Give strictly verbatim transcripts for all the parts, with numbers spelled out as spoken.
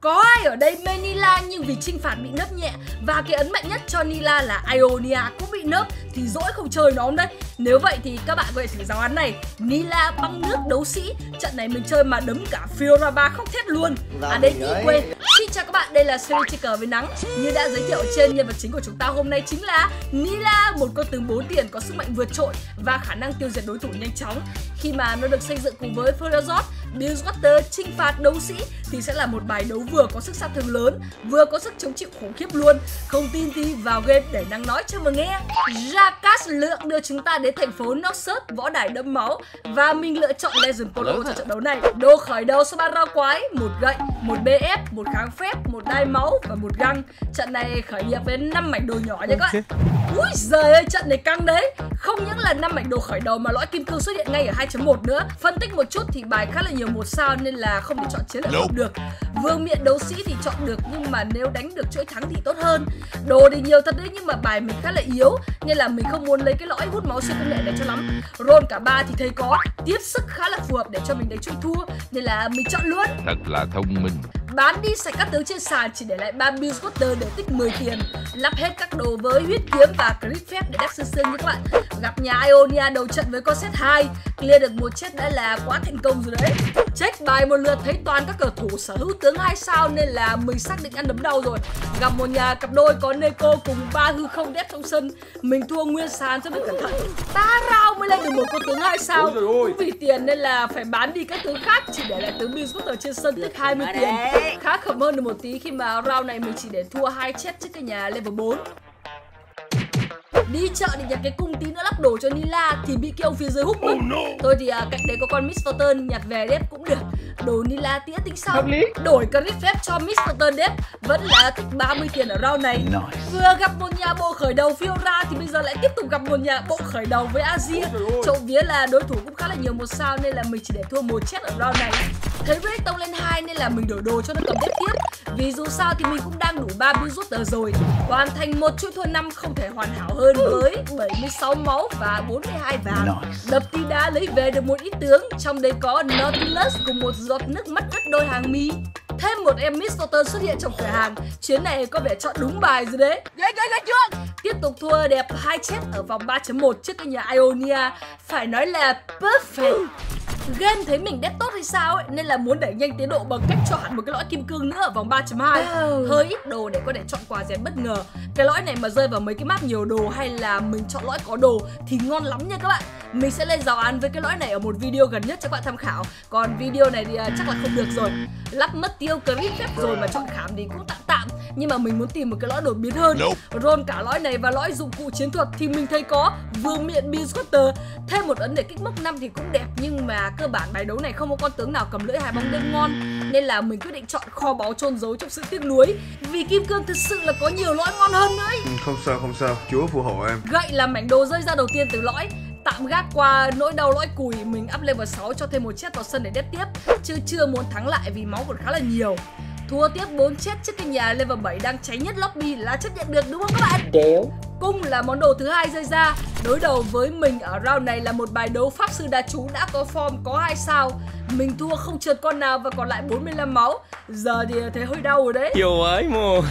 Có ai ở đây mê Nilah nhưng vì trinh phạt bị nớp nhẹ. Và cái ấn mạnh nhất cho Nilah là Ionia cũng bị nớp. Thì dỗi không chơi nó không đấy. Nếu vậy thì các bạn có thể thử giáo án này. Nilah băng nước đấu sĩ. Trận này mình chơi mà đấm cả Fiora ba khóc thét luôn. À đấy thì quên. Xin chào các bạn, đây là Sejuani với Nắng. Như đã giới thiệu trên, nhân vật chính của chúng ta hôm nay chính là Nilah, một con tướng bốn tiền có sức mạnh vượt trội và khả năng tiêu diệt đối thủ nhanh chóng. Khi mà nó được xây dựng cùng với phlorozot, blueswatter, trinh phạt đấu sĩ thì sẽ là một bài đấu vừa có sức sát thương lớn, vừa có sức chống chịu khủng khiếp luôn. Không tin thì vào game để Nắng nói cho mà nghe. Rakas lượng đưa chúng ta đến thành phố Noxus, võ đài đẫm máu, và mình lựa chọn Legend Polo cho trận đấu này. Đồ khởi đầu số ba rau quái, một gậy, một bê ép, một kháng phép, một đai máu và một găng. Trận này khởi nghiệp với năm mảnh đồ nhỏ nha các bạn. Úi giời ơi, trận này căng đấy. Không những là năm mảnh đồ khởi đầu mà lõi kim cương xuất hiện ngay ở hai chấm một nữa. Phân tích một chút thì bài khá là nhiều một sao nên là không thể chọn chiến lược không được. Vương miện đấu sĩ thì chọn được nhưng mà nếu đánh được chuỗi thắng thì tốt hơn. Đồ thì nhiều thật đấy nhưng mà bài mình khá là yếu nên là mình không muốn lấy cái lõi hút máu siêu công nghệ này cho lắm. Roll cả ba thì thấy có tiếp sức khá là phù hợp để cho mình đánh chuỗi thua nên là mình chọn luôn. Thật là thông minh. Bán đi sạch các tướng trên sàn chỉ để lại ba blueswatter để tích mười tiền. Lắp hết các đồ với huyết kiếm và crit phép để đắp sương sương như các bạn. Gặp nhà Ionia đầu trận với con set hai, clear được một chết đã là quá thành công rồi đấy. Check bài một lượt thấy toàn các cầu thủ sở hữu tướng hai sao nên là mình xác định ăn đấm đau rồi. Gặp một nhà cặp đôi có Neko cùng ba hư không đép trong sân, mình thua nguyên sàn cho biết cẩn thận. Ta rao mới lên được một con tướng hai sao. Cũng vì tiền nên là phải bán đi các tướng khác chỉ để lại tướng blueswatter trên sân tích hai mươi tiền. Khá khẩm hơn được một tí khi mà round này mình chỉ để thua hai chết trước cái nhà level bốn. Đi chợ để nhặt cái cung tí nữa lắp đồ cho Nilah thì bị kêu phía dưới hút mất. Oh no. Thôi thì à, cạnh đấy có con Miss Fortune nhặt về đếp cũng được. Đồ Nilah tía tính sau. Đổi credit phép cho Miss Fortune đếp vẫn là tích ba mươi tiền ở round này. Nice. Vừa gặp một nhà bộ khởi đầu Fiora thì bây giờ lại tiếp tục gặp một nhà bộ khởi đầu với Azir. Oh, trộm vía là đối thủ cũng khá là nhiều một sao nên là mình chỉ để thua một chết ở round này. Thấy rate tông lên hai nên là mình đổi đồ cho nó cầm đếp tiếp. Vì dù sao thì mình cũng đang đủ ba blueswatter rồi. Hoàn thành một chuỗi thua năm không thể hoàn hảo hơn với bảy mươi sáu máu và bốn mươi hai vàng. Nice. Đập tí đá lấy về được một ít tướng, trong đấy có Nautilus cùng một giọt nước mắt ướt đôi hàng mi. Thêm một em Miss Fortune xuất hiện trong cửa hàng. Chuyến này có vẻ chọn đúng bài rồi đấy. Đấy, đấy, đấy chưa? Tiếp tục thua đẹp hai chết ở vòng ba chấm một trước cái nhà Ionia. Phải nói là perfect. Game thấy mình đép tốt hay sao ấy, nên là muốn đẩy nhanh tiến độ bằng cách cho hẳn một cái lõi kim cương nữa ở vòng ba chấm hai. Hơi ít đồ để có thể chọn quà rèn bất ngờ. Cái lõi này mà rơi vào mấy cái map nhiều đồ hay là mình chọn lõi có đồ thì ngon lắm nha các bạn. Mình sẽ lên giáo án với cái lõi này ở một video gần nhất cho các bạn tham khảo. Còn video này thì chắc là không được rồi. Lắp mất tiêu crit phép rồi mà chọn khảm thì cũng tạm tạm. Nhưng mà mình muốn tìm một cái lõi đột biến hơn. Roll cả lõi này và lõi dụng cụ chiến thuật thì mình thấy có vương miện blueswatter. Thêm một ấn để kích mốc năm thì cũng đẹp nhưng mà cơ bản bài đấu này không có con tướng nào cầm lưỡi hai bóng đêm ngon nên là mình quyết định chọn kho báu trôn giấu trong sự tiếc nuối, vì kim cương thực sự là có nhiều lõi ngon hơn nữa ấy. Không sao không sao, Chúa phù hộ em. Gậy là mảnh đồ rơi ra đầu tiên từ lõi. Tạm gác qua nỗi đau lõi cùi, mình up level sáu cho thêm một chết vào sân để đép tiếp, chứ chưa muốn thắng lại vì máu còn khá là nhiều. Thua tiếp bốn chết trước cái nhà level bảy đang cháy nhất lobby là chấp nhận được đúng không các bạn? Đéo. Cung là món đồ thứ hai rơi ra. Đối đầu với mình ở round này là một bài đấu pháp sư đa chú đã có form có hai sao. Mình thua không trượt con nào và còn lại bốn mươi lăm máu. Giờ thì thấy hơi đau rồi đấy. Kiểu ấy mồ.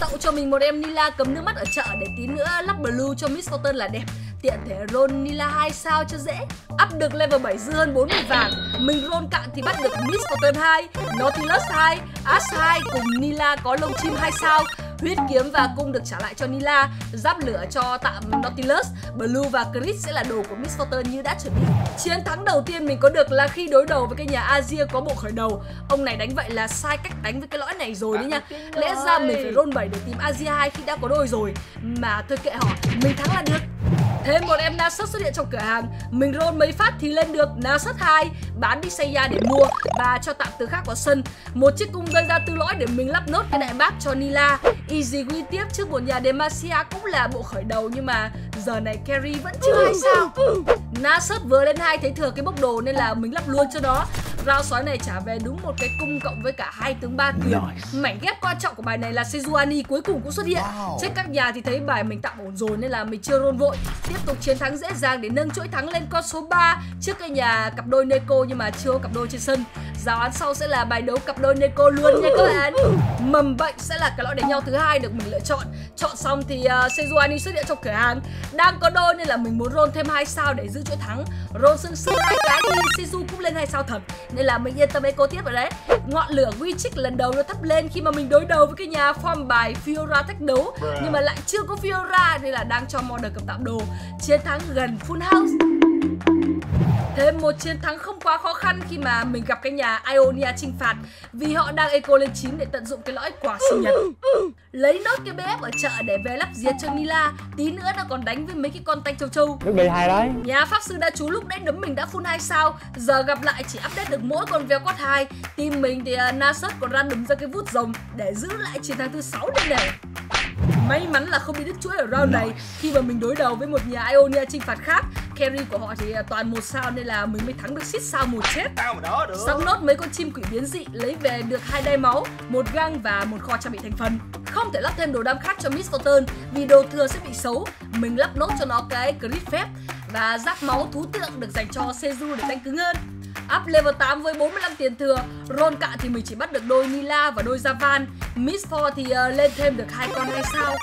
Tậu cho mình một em Nilah cấm nước mắt ở chợ để tí nữa lắp blue cho Miss Fortune là đẹp. Tiện thể roll Nilah hai sao cho dễ. Up được level bảy dư hơn bốn mươi vàng. Mình roll cạn thì bắt được Miss Fortune hai, Nautilus hai, Ash hai cùng Nilah có lông chim hai sao. Huyết kiếm và cung được trả lại cho Nilah, giáp lửa cho tạm Nautilus, blue và crit sẽ là đồ của Miss Fortune như đã chuẩn bị. Chiến thắng đầu tiên mình có được là khi đối đầu với cái nhà Azir có bộ khởi đầu. Ông này đánh vậy là sai cách đánh với cái lõi này rồi đấy nha. Lẽ ra mình phải roll bảy để tìm Azir hai khi đã có đôi rồi. Mà thôi kệ họ, mình thắng là được. Thêm một em Nasut xuất hiện trong cửa hàng. Mình roll mấy phát thì lên được Nasut hai, bán đi xây ra để mua và cho tạm từ khác vào sân. Một chiếc cung rơi ra từ lõi để mình lắp nốt cái đại bác cho Nilah. Easy win tiếp trước một nhà Demacia cũng là bộ khởi đầu nhưng mà giờ này carry vẫn chưa hay sao. Nasut vừa lên hai thấy thừa cái bốc đồ nên là mình lắp luôn cho đó. Rao sói này trả về đúng một cái cung cộng với cả hai tướng ba tiền. Nice. Mảnh ghép quan trọng của bài này là Sejuani cuối cùng cũng xuất hiện. Wow. Trên các nhà thì thấy bài mình tạm ổn rồi nên là mình chưa roll vội. Tiếp tục chiến thắng dễ dàng để nâng chuỗi thắng lên con số ba trước cái nhà cặp đôi Neko nhưng mà chưa có cặp đôi trên sân. Giáo án sau sẽ là bài đấu cặp đôi Neko luôn nha các bạn. Mầm bệnh sẽ là cái loại đánh nhau thứ hai được mình lựa chọn. Chọn xong thì uh, Sejuani xuất hiện trong cửa hàng. Đang có đôi nên là mình muốn roll thêm hai sao để giữ chỗ thắng. Roll sưng sưng hai cái thì Seju cũng lên hai sao thật. Nên là mình yên tâm Neko tiếp vào đấy. Ngọn lửa Wichik lần đầu nó thắp lên khi mà mình đối đầu với cái nhà form bài Fiora thách đấu. Nhưng mà lại chưa có Fiora nên là đang cho model cầm tạm đồ. Chiến thắng gần full house. Thêm một chiến thắng không quá khó khăn khi mà mình gặp cái nhà Ionia chinh phạt vì họ đang eco lên chín để tận dụng cái lõi quả sinh nhật. Lấy nốt cái bê ép ở chợ để về lắp diệt cho Nilah. Tí nữa nó còn đánh với mấy cái con tanh châu châu. Lúc đấy hay đấy. Nhà pháp sư đa chú lúc đấy đấm mình đã full hai sao. Giờ gặp lại chỉ update được mỗi con Vel'Koz hai. Team mình thì uh, Nasut còn random ra cái vút rồng để giữ lại chiến thắng thứ sáu đây này. May mắn là không bị đứt chuỗi ở round này khi mà mình đối đầu với một nhà Ionia chinh phạt khác. Carry của họ thì toàn một sao nên là mình mới thắng được xít sao một chết. Xong nốt mấy con chim quỷ biến dị lấy về được hai đai máu, một găng và một kho trang bị thành phần. Không thể lắp thêm đồ đam khác cho Miss Fortune vì đồ thừa sẽ bị xấu. Mình lắp nốt cho nó cái crit phép và giáp máu thú tượng được dành cho Seju để đánh cứng hơn. Up level tám với bốn mươi lăm tiền thừa. Roll cạn thì mình chỉ bắt được đôi Nilah và đôi Jarvan. Miss Fortune thì uh, lên thêm được hai con hay sao.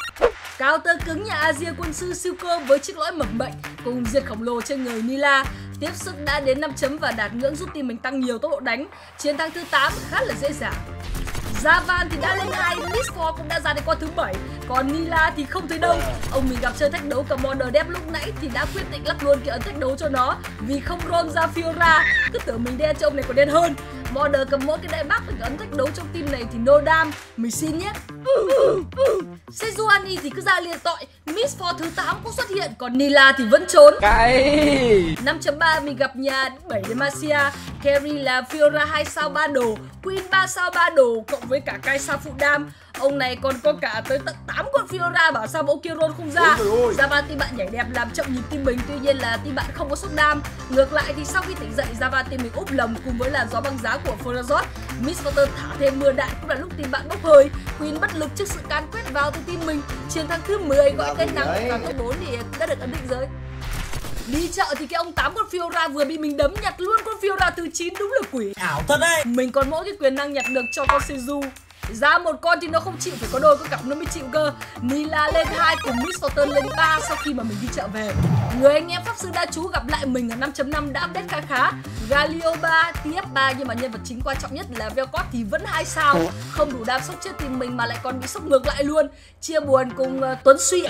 Counter cứng nhà Azir quân sư siêu cơ với chiếc lõi mầm bệnh cùng diệt khổng lồ trên người Nilah. Tiếp sức đã đến năm chấm và đạt ngưỡng giúp team mình tăng nhiều tốc độ đánh. Chiến thắng thứ tám khá là dễ dàng. Jarvan thì đã lên hai, Miss Fortune cũng đã ra đến con thứ bảy. Còn Nilah thì không thấy đâu. Ông mình gặp chơi thách đấu cầm model đẹp lúc nãy thì đã quyết định lắp luôn cái ấn thách đấu cho nó vì không roll ra Fiora. Cứ tưởng mình đen cho ông này còn đen hơn. Model cầm mỗi cái đại bác được ấn thách đấu trong team này thì no dam. Mình xin nhé. Sejuani thì cứ ra liền tội. Miss Fortune thứ tám cũng xuất hiện. Còn Nilah thì vẫn trốn. Cái năm chấm ba mình gặp nhà bảy Demacia. Carry là Fiora hai sao ba đồ, Queen ba sao ba đồ cộng với cả Kai'Sa phụ đam. Ông này còn có cả tới tận tám con Fiora, bảo sao bộ kia roll không ra. Jarvan team bạn nhảy đẹp làm chậm nhịp team mình, tuy nhiên là team bạn không có sốc đam. Ngược lại thì sau khi tỉnh dậy, Jarvan team mình úp lầm cùng với làn gió băng giá của phlorozot. Miss Fortune thả thêm mưa đạn cũng là lúc team bạn bốc hơi. Queen bất lực trước sự can quyết vào từ team mình. Chiến thắng thứ mười gọi tên Nắng và thứ bốn thì đã được ấn định rồi. Đi chợ thì cái ông tám con Fiora vừa bị mình đấm nhặt luôn con Fiora thứ chín, đúng là quỷ. Ảo thật đấy. Mình còn mỗi cái quyền năng nhặt được cho con Seju. Ra một con thì nó không chịu, phải có đôi có cặp nó mới chịu cơ. Nilah lên hai cùng Miss Fortune lên ba sau khi mà mình đi chợ về. Người anh em pháp sư đa chú gặp lại mình ở năm chấm năm đã update khá khá. Galioba tê ép ba nhưng mà nhân vật chính quan trọng nhất là Vel'Koz thì vẫn hai sao. Không đủ đam sốc chết thì mình mà lại còn bị sốc ngược lại luôn. Chia buồn cùng uh, Tuấn Suy.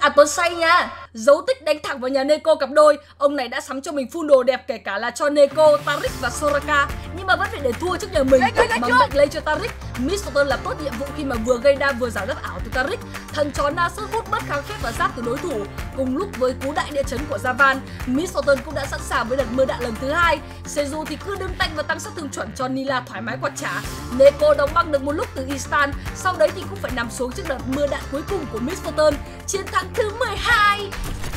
À Tuấn Say nha. Dấu tích đánh thẳng vào nhà Neko cặp đôi. Ông này đã sắm cho mình full đồ đẹp kể cả là cho Neko, Taric và Soraka. Nhưng mà vẫn phải để thua trước nhà mình. Bằng cách lấy cho Taric, Miss Fortune làm tốt nhiệm vụ khi mà vừa gây đam vừa giảm đáp ảo từ Taric. Thần chó Nasut hút mất kháng phép và giáp từ đối thủ. Cùng lúc với cú đại địa chấn của Jarvan, Miss Fortune cũng đã sẵn sàng với đợt mưa đạn lần thứ hai. Seju thì cứ đứng tanh và tăng sát thương chuẩn cho Nilah thoải mái quạt trả. Neko đóng băng được một lúc từ Istan, sau đấy thì cũng phải nằm xuống trước đợt mưa đạn cuối cùng của Miss Fortune. Chiến thắng thứ mười hai.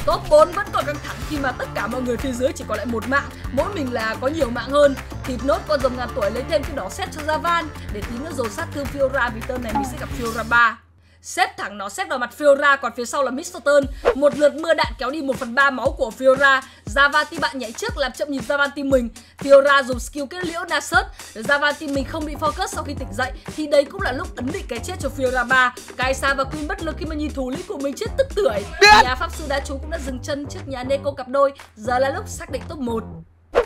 Top bốn vẫn còn căng thẳng khi mà tất cả mọi người phía dưới chỉ còn lại một mạng, mỗi mình là có nhiều mạng hơn. Thịt nốt con rồng ngàn tuổi lấy thêm cái đỏ xét cho Jarvan để tí nữa dồn sát thương Fiora vì tên này mình sẽ gặp Fiora ba. Xếp thẳng nó xếp vào mặt Fiora, còn phía sau là Miss Fortune. Một lượt mưa đạn kéo đi một phần ba máu của Fiora. Jarvan team bạn nhảy trước làm chậm nhịp Jarvan team mình. Fiora dùng skill kết liễu Nasut. Jarvan team mình không bị focus sau khi tỉnh dậy thì đấy cũng là lúc ấn định cái chết cho Fiora ba. Kai'Sa và Queen bất lực khi mà nhìn thủ lĩnh của mình chết tức tưởi. Nhà pháp sư đá chú cũng đã dừng chân trước nhà Neko cặp đôi. Giờ là lúc xác định top một.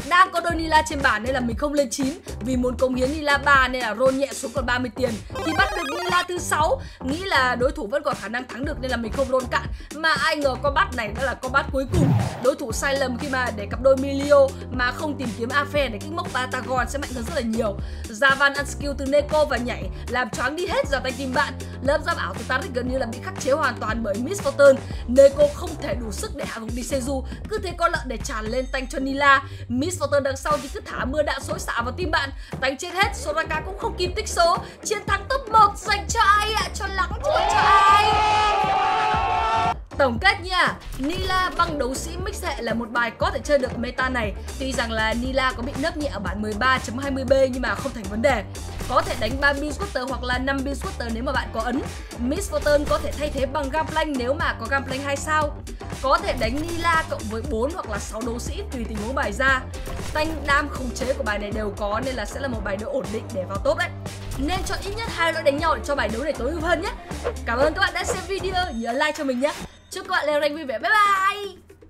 Đang có đôi Nilah trên bảng nên là mình không lên chín. Vì muốn cống hiến Nilah ba nên là roll nhẹ xuống còn ba mươi tiền thì bắt được Nilah thứ sáu. Nghĩ là đối thủ vẫn còn khả năng thắng được nên là mình không roll cạn. Mà ai ngờ con bắt này đã là con bắt cuối cùng. Đối thủ sai lầm khi mà để cặp đôi Milio mà không tìm kiếm Afe để kích mốc Patagon sẽ mạnh hơn rất là nhiều. Jarvan ăn skill từ Neko và nhảy làm choáng đi hết vào tay team bạn. Lớp giáp ảo từ Taric gần như là bị khắc chế hoàn toàn bởi Miss Fortune. Neko không thể đủ sức để hạ gục đi Seju, cứ thế con lợn để tràn lên tanh cho Nilah. Miss Fortune đằng sau thì cứ thả mưa đạn xối xả vào team bạn, tánh chết hết. Soraka cũng không kịp tích số. Chiến thắng top một dành cho ai ạ? À? Cho lắng chứ cho ai. Tổng kết nha, Nilah băng đấu sĩ mix hệ là một bài có thể chơi được meta này. Tuy rằng là Nilah có bị nấp nhẹ ở bản mười ba chấm hai mươi B nhưng mà không thành vấn đề. có thể đánh ba Bilgewater hoặc là năm Bilgewater nếu mà bạn có ấn. Miss Fortune có thể thay thế bằng Gangplank nếu mà có Gangplank hai sao. Có thể đánh Nilah cộng với bốn hoặc là sáu đấu sĩ tùy tình huống bài ra. Tanh đam khống chế của bài này đều có nên là sẽ là một bài đấu ổn định để vào top đấy. Nên chọn ít nhất hai loại đánh nhau để cho bài đấu này tối ưu hơn nhé. Cảm ơn các bạn đã xem video, nhớ like cho mình nhé. Chúc các bạn leo rank vui vẻ, bye bye.